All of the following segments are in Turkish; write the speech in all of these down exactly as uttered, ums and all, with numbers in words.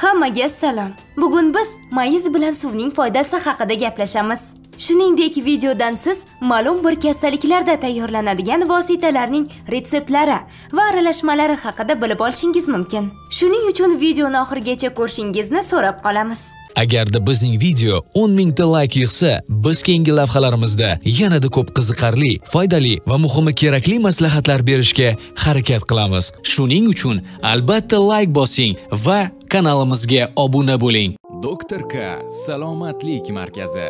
Hammaga assalom. Bugun biz mayiz bilan suvning foydasi haqida gaplashamiz. Shuningdek, videodan siz ma'lum bir kasalliklarda tayyorlanadigan vositalarning retseptlari va aralashmalari haqida bilib olishingiz mumkin. Shuning uchun videoni oxirigacha ko'rishingizni so'rab qolamiz. Agarda bizning video o'n ming ta like yig'sa, biz keyingi lavhalarimizda yanada ko'p qiziqarli, foydali va muhimi kerakli maslahatlar berishga harakat qilamiz. Shuning uchun albatta like bosing va kanalimizga obuna bo'ling. doktor K Salomatlik Markazi.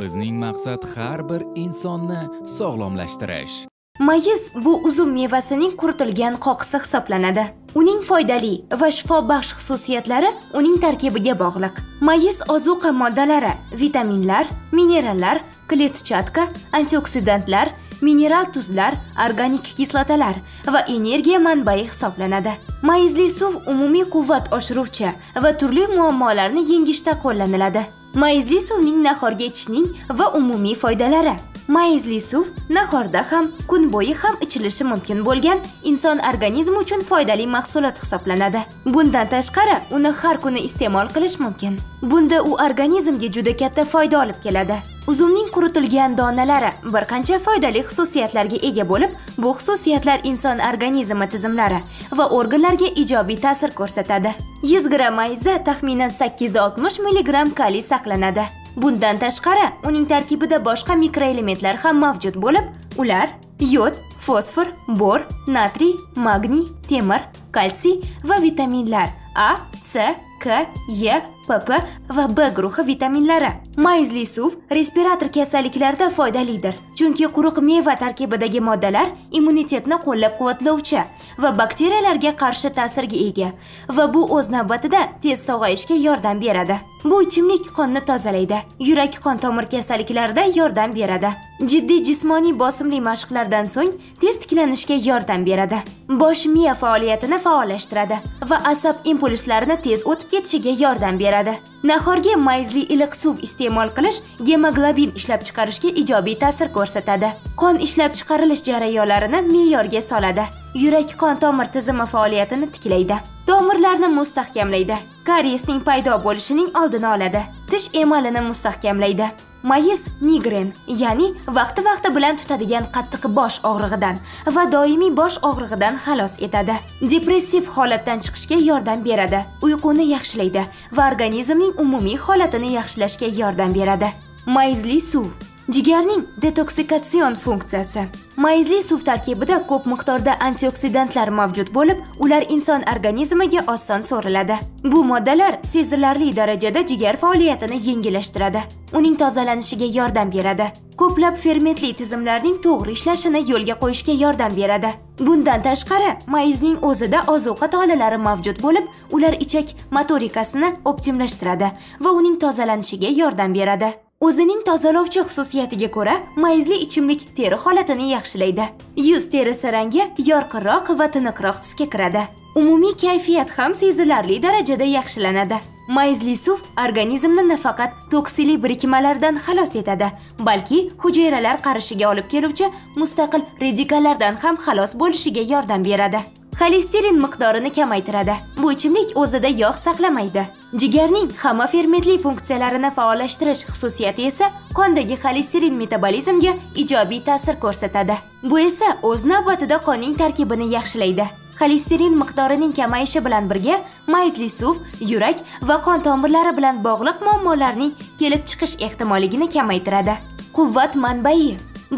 Bizning maqsad har bir insonni sog'lomlashtirish. Mayiz bu uzum mevasining quritilgan qoqisi hisoblanadi. Uning foydali va shifobaxsh xususiyatlari uning tarkibiga bog'liq. Mayiz ozuqa moddalari, vitaminlar, minerallar, kletchatka, antioksidantlar, mineral tuzlar, organik kislotalar va energiya manbai hisoblanadi. Mayizli suv umumiy quvvat oshiruvchi va turli muammolarni yengishda qo'llaniladi. Mayizli suvning nahorga ichishning va umumiy foydalari. Mayizli suv nahorda ham, kun bo'yi ham ichilishi mumkin bo'lgan inson organizmi uchun foydali mahsulot hisoblanadi. Bundan tashqari, uni har kuni iste'mol qilish mumkin. Bunda u organizmga juda katta foyda olib keladi. Uzumning quritilgan donalari bir qancha foydali xususiyatlarga ega bo'lib, bu xususiyatlar inson organizmi tizimlari va organlarga ijobiy ta'sir ko'rsatadi. yuz gramm mayizda taxminan sakkiz yuz oltmish milligramm kaliy saqlanadi. Bundan tashqari, uning tarkibida boshqa mikroelementlar ham mavjud bo'lib, ular yod, fosfor, bor, natriy, magniy, temir, kalsiy va vitaminlar A, C, K, E, P P va B guruhi vitaminlari. Mayizli suv respirator kasalliklarida foydalidir, chunki quruq meva tarkibidagi moddalar immunitetni qo'llab-quvvatlovchi va bakteriyalarga qarshi ta'sirga ega va bu o'z navbatida tez sog'ayishga yordam beradi. Bu ichimlik qonni tozalaydi, yurak qon tomir kasalliklarida yordam beradi. Jiddiy jismoniy bosimli mashqlardan so'ng tez tiklanishga yordam beradi. Bosh miya faoliyatini faollashtiradi va asab impulslarini tez o'tib ketishiga yordam beradi. Nahorga mayizli iliq suv iste'mol qilish gemoglobin ishlab chiqarishga ijobiy ta'sir ko'rsatadi. Qon ishlab chiqarilish jarayonlarini me'yorga soladi. Yurak qon tomir tizimi faoliyatini tiklaydi. Tomirlarni mustahkamlaydi. Kariesning paydo bo'lishining oldini oladi. Tish emalini mustahkamlaydi. Mayiz migren, ya'ni vaqti-vaqti bilan tutadigan qattiq bosh og'rig'idan va doimiy bosh og'rig'idan xalos etadi. Depressiv holatdan chiqishga yordam beradi, uyquni yaxshilaydi va organizmning umumiy holatini yaxshilashga yordam beradi. Mayizli suv jigarning detoksikatsion funksiyasi. Mayizli suv tarkibida ko'p miqdorda antioksidantlar mavjud bo'lib, ular inson organizmiga oson so'riladi. Bu moddalar sezilarli darajada jigar faoliyatini yengillashtiradi, uning tozalanishiga yordam beradi. Ko'plab fermentli tizimlarning to'g'ri ishlashini yo'lga qo'yishga yordam beradi. Bundan tashqari, mayizning o'zida ozuqa tolalari mavjud bo'lib, ular ichak motorikasini optimlashtiradi va uning tozalanishiga yordam beradi. O'zining tozalovchi xususiyatiga ko'ra, mayizli ichimlik teri holatini yaxshilaydi. Yuz terisi rangi yorqinroq va tiniqroq tusga kiradi. Umumiy kayfiyat ham sezilarli darajada yaxshilanadi. Mayizli suv organizmni nafaqat toksili birikmalardan xalos etadi, balki hujayralar qarishiga olib keluvchi mustaqil radikallardan ham xalos bo'lishiga yordam beradi. Xolesterin miqdorini kamaytiradi. Bu ichimlik o'zida yog' saqlamaydi. Jigarning hamma fermentli funksiyalarini faollashtirish xususiyati esa qondagi xolesterin metabolizmiga ijobiy ta'sir ko'rsatadi. Bu esa o'z navbatida qonning tarkibini yaxshilaydi. Xolesterin miqdorining kamayishi bilan birga mayizli suv yurak va qon tomirlari bilan bog'liq muammolarning kelib chiqish ehtimolligini kamaytiradi. Quvvat manbai.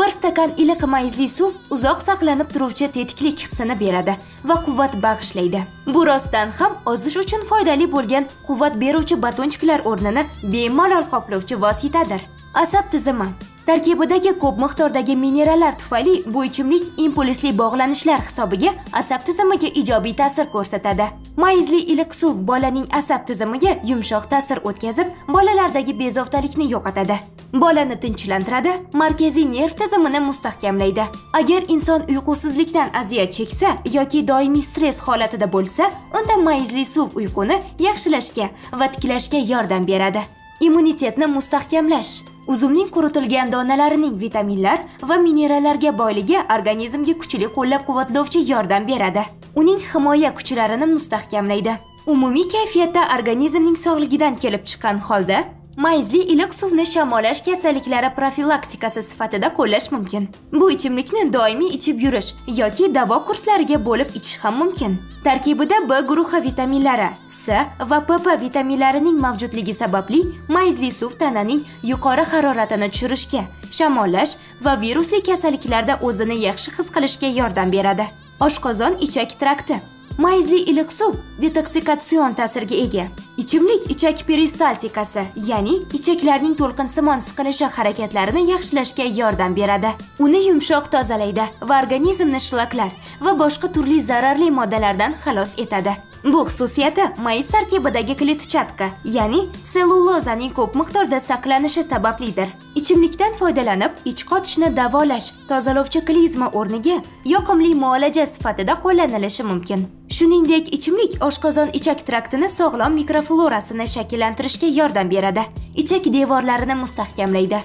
Bir stakan iliq mayizli suv uzoq saqlanib turuvchi tetiklik hissini beradi va quvvat bag'ishlaydi. Bu rostdan ham ozish uchun foydali bo'lgan quvvat beruvchi batonchiklar o'rnini bemalol qoplovchi vositadir. Asab tizimi tarkibidagi ko'p miqdordagi minerallar tufayli bu ichimlik impulsli bog'lanishlar hisobiga asab tizimiga ijobiy ta'sir ko'rsatadi. Mayizli iliq suv bolaning asab tizimiga yumshoq ta'sir o'tkazib, bolalardagi bezovtalikni yo'qotadi. Bolani tinchlantiradi, markaziy nerv tizimini mustahkamlaydi. Agar inson uyqusizlikdan aziyat cheksa yoki doimiy stress holatida bo'lsa, unda mayizli suv uyquni yaxshilashga va tiklashga yordam beradi. Immunitetni mustahkamlash. Uzumning quritilgan donalarining vitaminlar va minerallarga boyligi organizmga kuchli qo'llab-quvvatlovchi yordam beradi. Uning himoya kuchlarini mustahkamlaydi. Umumiy kayfiyatda organizmning sog'ligidan kelib chiqqan holda mayizli iliq suvni shamollash kasalliklari profilaktikasi sifatida qo'llash mumkin. Bu ichimlikni doimiy ichib yurish yoki davo kurslariga bo'lib ichish ham mumkin. Tarkibida B guruhi vitaminlari, S va P P vitaminlarining mavjudligi sababli mayizli suv tananing yuqori haroratini tushirishga, shamollash va virusli kasalliklarda o'zini yaxshi his qilishga yordam beradi. Oshqozon ichak trakti. Mayizli iliq suv detoksikatsion ta'sirga ega. Ichimlik ichak peristaltikasi, ya'ni ichaklarning to'lqinsimon siqilishi harakatlarini yaxshilashga yordam beradi. Uni yumshoq tozalaydi va organizmni shlaklar va boshqa turli zararli moddalardan xalos etadi. Bu xususiyati mayiz tarkibidagi kletchatka, ya'ni sellulozaning ko'p miqdorda saqlanishi sabablidir. Ichimlikdan foydalanib, ich qotishni davolash, tozalovchi klizma o'rniga yoqimli muolaja sifatida qo'llanilishi mumkin. Shuningdek, ichimlik oshqozon ichak traktini sog'lom mikroflorasini shakllantirishga yordam beradi. Ichak devorlarini mustahkamlaydi.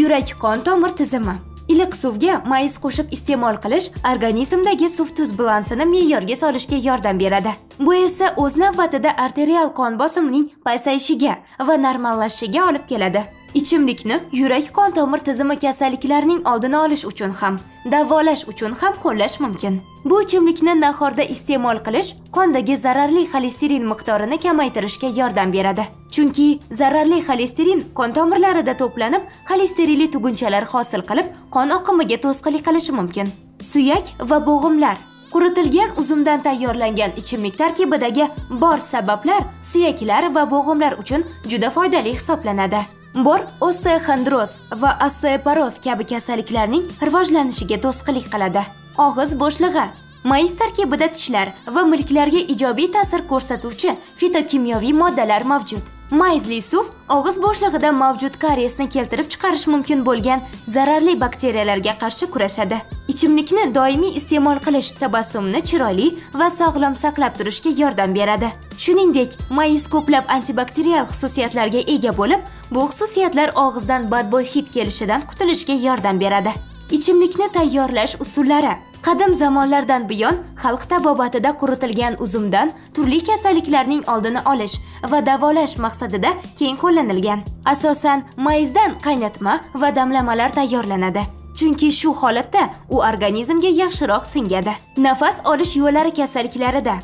Yurak qon tomir tizimi. Iliq suvga mayiz qo'shib iste'mol qilish organizmdagi suv tuz balansini me'yorga solishga yordam beradi. Bu esa o'z navbatida arterial qon bosimining pasayishiga va normallashishiga olib keladi. Ichimlikni yurak qon tomir tizimi kasalliklarining oldini olish uchun ham, davolash uchun ham qo'llash mumkin. Bu ichimlikni nahorda iste'mol qilish qondagi zararli xolesterin miqdorini kamaytirishga yordam beradi. Chunki zararli xolesterin qon tomirlarida to'planib, xolesterinli tugunchalar hosil qilib, qon oqimiga to'sqinlik qilishi mumkin. Suyak va bo'g'imlar. Quritilgan uzumdan tayyorlangan ichimlik tarkibidagi bor sabablar suyaklar va bo'g'imlar uchun juda foydali hisoblanadi. Bor osteoxondroz va osteoporoz kabi kasalliklarning rivojlanishiga to'sqinlik qiladi. Og'iz bo'shlig'i. Mayiz tarkibida tishlar va milklarga ijobiy ta'sir ko'rsatuvchi fitokimyoviy moddalar mavjud. Mayizli suv og'iz bo'shlig'ida mavjud karyesni keltirib chiqarish mumkin bo'lgan zararli bakteriyalarga qarshi kurashadi. Ichimlikni doimiy iste'mol qilish tabassumni chiroyli va sog'lom saqlab turishga yordam beradi. Shuningdek, mayiz ko'plab antibakterial xususiyatlarga ega bo'lib, bu xususiyatlar og'izdan badbo'y hid kelishidan qutulishga yordam beradi. Ichimlikni tayyorlash usullari. Qadim zamonlardan buyon xalq tabobatida quritilgan uzumdan turli kasalliklarning oldini olish va davolash maqsadida keng qo'llanilgan. Asosan mayizdan qaynatma va damlamalar tayyorlanadi. Chunki shu holatda u organizmga yaxshiroq singadi. Nafas olish yo'llari kasalliklarida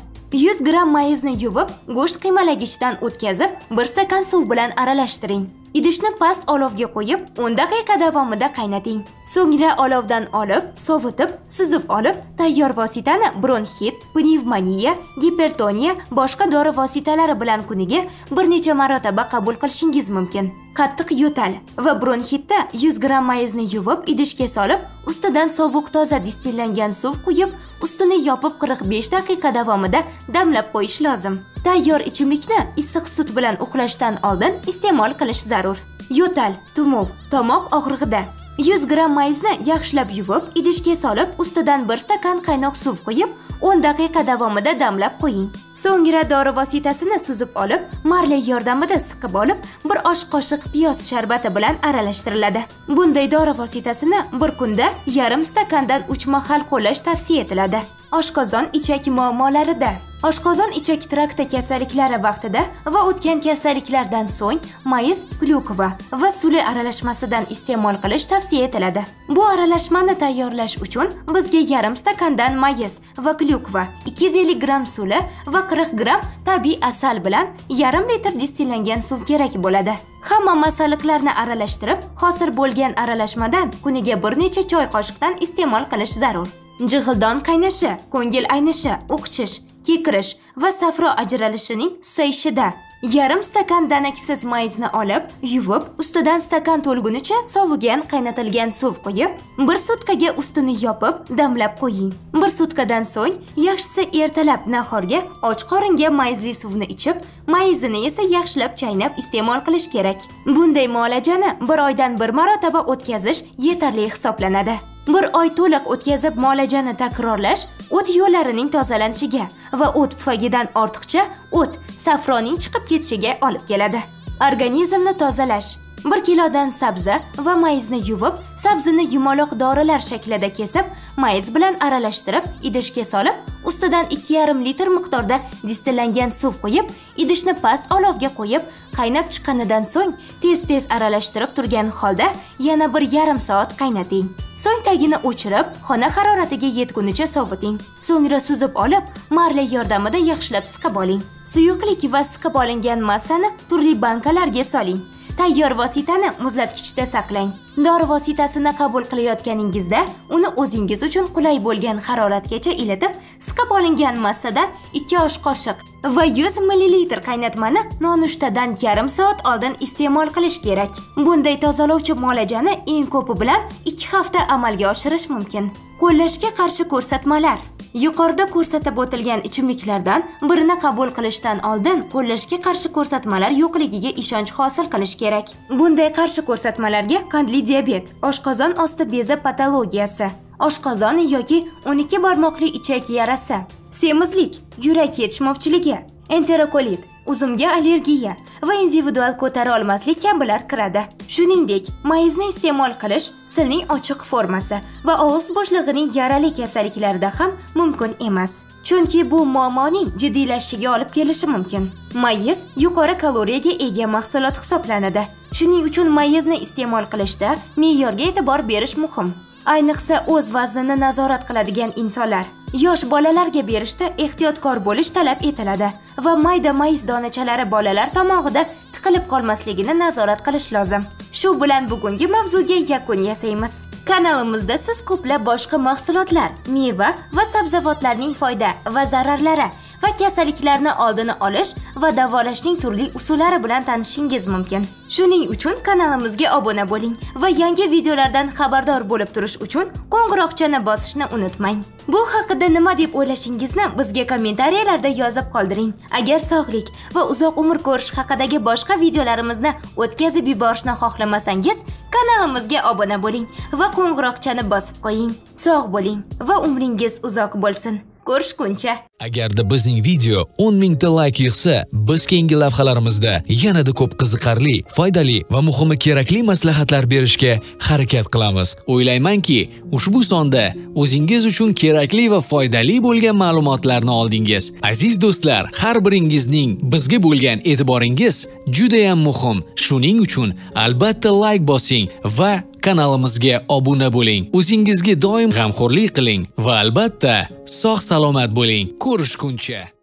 yuz gramm mayizni yuvib, go'sht qiymalagichdan o'tkazib, bir stakan suv bilan aralashtiring. Idishni past olovga qo'yib, o'n daqiqa davomida qaynating. So'ngra olovdan olib, sovutib, suzib olib, tayyor vositani bronxit, pnevmoniya, gipertoniya, boshqa dori vositalari bilan kuniga bir necha marotaba qabul qilishingiz mumkin. Qattiq yo'tal va bronxitda yuz gramm mayizni yuvib, idishga solib, ustidan sovuq toza distillangan suv quyib, ustini yopib qirq besh daqiqa davomida damlab qo'yish lozim. Tayyor ichimlikni issiq sut bilan uxlashdan oldin iste'mol qilish zarur. Yo'tal, tumov, tomoq og'rig'ida. yuz gramm mayizni yaxshilab yuvib, idishga solib, ustidan bir stakan qaynoq suv quyib, o'n daqiqa davomida damlab qo'ying. So'ngra dori vositasini suzib olib, marla yordamida siqib olib, bir osh qoshiq piyoz sharbati bilan aralashtiriladi. Bunday dori vositasini bir kunda yarim stakandan uch mahal qo'llash tavsiya etiladi. Oshqozon ichak muammolarida. Oshqozon ichak trakti kasalliklari vaqtida va o'tgan kasalliklardan so'ng mayiz glyukova va suli aralashmasidan iste'mol qilish tavsiya etiladi. Bu aralashmani tayyorlash uchun bizga yarim stakandan mayiz va glyukova, ikki yuz ellik gramm suli va qirq gramm tabiiy asal bilan yarim litr distillangan suv kerak bo'ladi. Hamma masalliqlarni aralashtirib, hosil bo'lgan aralashmadan kuniga bir necha choy qoshiqdan iste'mol qilish zarur. Jig'ildon qaynashi, ko'ngil aynishi, o'qchish, kekirish va safro ajralishining susayishida yarim stakan danaksiz mayizni olib, yuvib, ustidan stakan to'lgunicha sovigan qaynatilgan suv quyib, bir sutkaga ustini yopib, damlab qo'ying. bir sutkadan so'ng, yaxshisi ertalab nahorga och qoringa mayizli suvni ichib, mayizini esa yaxshilab chaynab iste'mol qilish kerak. Bunday muolajani bir oydan bir marotaba o'tkazish yetarli hisoblanadi. bir oy to'liq o'tkazib muolajani takrorlash o't yo'llarining tozalanishiga va o't pufagidan ortiqcha o't safroning chiqib ketishiga olib keladi. Organizmni tozalash. bir kilodan sabzi va mayizni yuvib, sabzini yumaloq dorilar shaklida kesib, mayiz bilan aralashtirib, idishga solib, ustidan ikki yarim litr miqdorda distillangan suv quyib, idishni past olovga qo'yib, qaynab chiqqanidan so'ng tez-tez aralashtirib turgan holda yana bir yarim soat qaynating. So'ng tagini o'chirib, xona haroratiga yetgunicha soviting. So'ngra suzib olib, marla yordamida yaxshilab siqib oling. Suyuqlik va siqib olingan massani turli bankalarga soling. Tayyor vositani muzlatkichda saqlang. Dori vositasini qabul qilayotganingizda, uni o'zingiz uchun qulay bo'lgan haroratgacha iletib, siqib olingan massadan ikki osh qoshiq va yuz millilitr qaynatmani nonushtadan yarim soat oldin iste'mol qilish kerak. Bunday tozalovchi muolajani eng ko'pi bilan ikki hafta amalga oshirish mumkin. Qo'llashga qarshi ko'rsatmalar. Yuqorida ko'rsatib o'tilgan ichimliklardan birini qabul qilishdan oldin qo'llashga qarshi ko'rsatmalar yo'qligiga ishonch hosil qilish kerak. Bunday qarshi ko'rsatmalarga qandli diabet, oshqozon osti bezi patologiyasi, oshqozon yoki o'n ikki barmoqli ichak yarasi, semizlik, yurak yetishmovchiligi, enterokolit, uzumga allergiya va individual ko'tara olmaslik kabilar kiradi. Shuningdek, mayizni iste'mol qilish silning ochiq formasi va og'iz bo'shlig'ining yarali kasalliklarida ham mumkin emas, chunki bu muammoning jiddiylashishiga olib kelishi mumkin. Mayiz yuqori kaloriyaga ega mahsulot hisoblanadi. Shuning uchun mayizni iste'mol qilishda me'yorga e'tibor berish muhim. Ayniqsa o'z vaznini nazorat qiladigan insonlar, yosh bolalarga berishda ehtiyotkor bo'lish talab etiladi va mayda mayiz donachalari bolalar tomog'ida tiqilib qolmasligini nazorat qilish lozim. Shu bilan bugungi mavzuga yakun yasaymiz. Kanalimizda siz ko'plab boshqa mahsulotlar, meva va sabzavotlarning foyda va zararlari va kasalliklarni oldini olish va davolashning turli usullari bilan tanishingiz mumkin. Shuning uchun kanalimizga obuna bo'ling va yangi videolardan xabardor bo'lib turish uchun qo'ng'iroqchani bosishni unutmang. Bu haqida nima deb o'ylashingizni bizga kommentariyalarda yozib qoldiring. Agar sog'lik va uzoq umr ko'rish haqidagi boshqa videolarimizni o'tkazib yuborishni xohlamasangiz, kanalimizga obuna bo'ling va qo'ng'iroqchani bosib qo'ying. Sog' bo'ling va umringiz uzoq bo'lsin. Ko'rishguncha. Agarda bizning video o'n mingta layk yig'sa, biz keyingi lavhalarimizda yanada ko'p qiziqarli, foydali va muhimi kerakli maslahatlar berishga harakat qilamiz. O'ylaymanki, ushbu sonda o'zingiz uchun kerakli va foydali bo'lgan ma'lumotlarni oldingiz. Aziz do'stlar, har biringizning bizga bo'lgan e'tiboringiz juda ham muhim. Shuning uchun albatta layk bosing va kanalimizga obuna bo'ling. O'zingizga doim g'amxo'rlik qiling va albatta sog' salomat bo'ling. Ko'rishguncha.